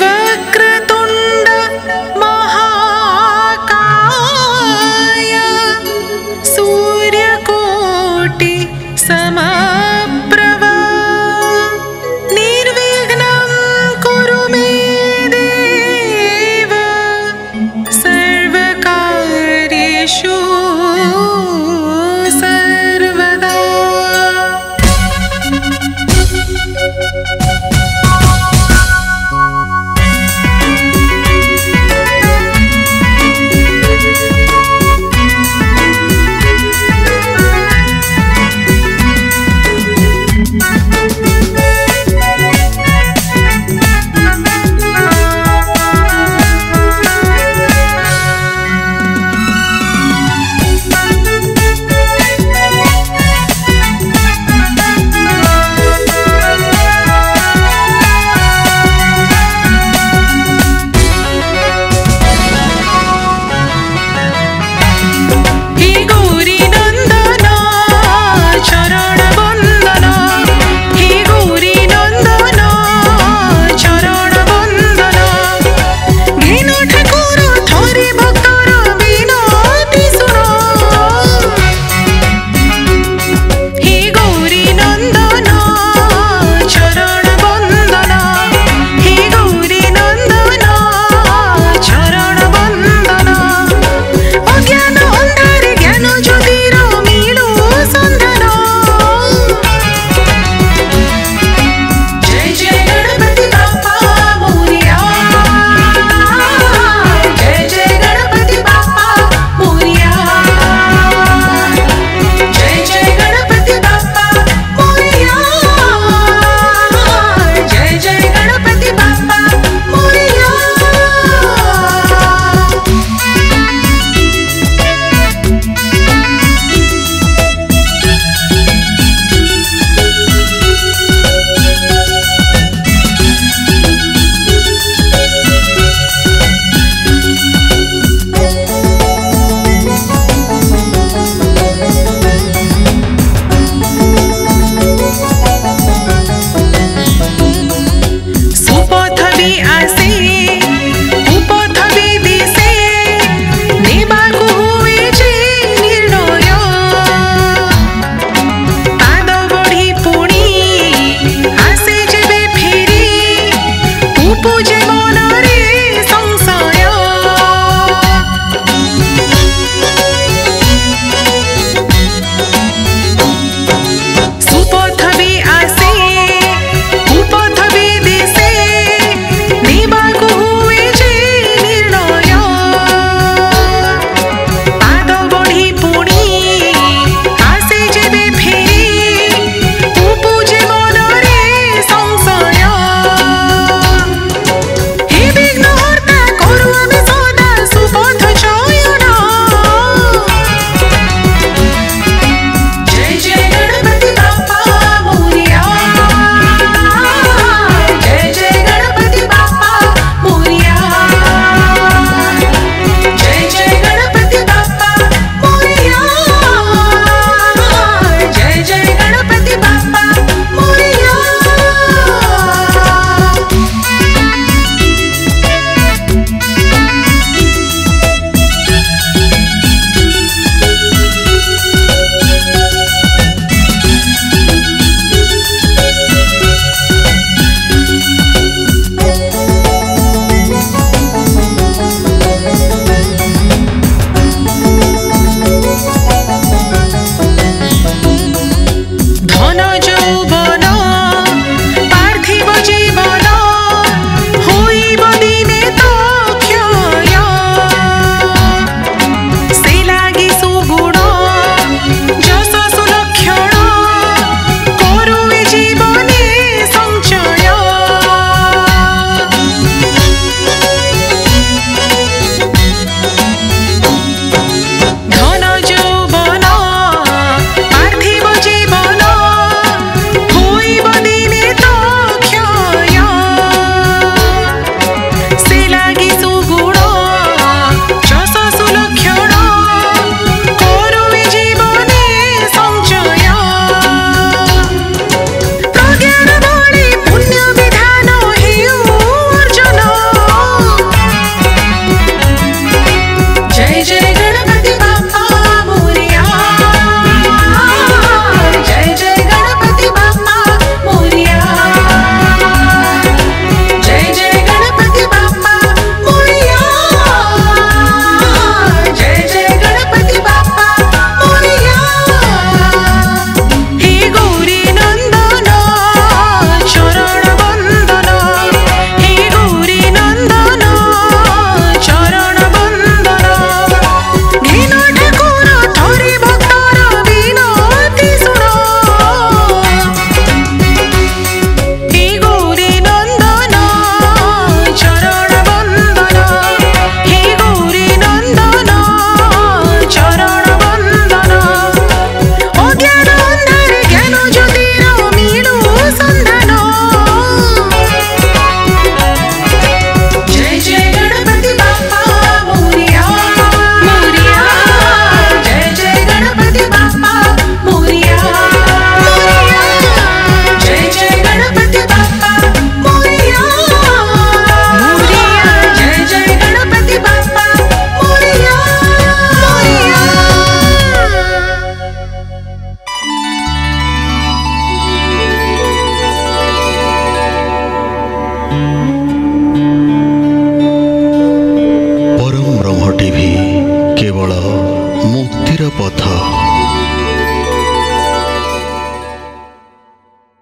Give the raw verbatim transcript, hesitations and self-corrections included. वक्र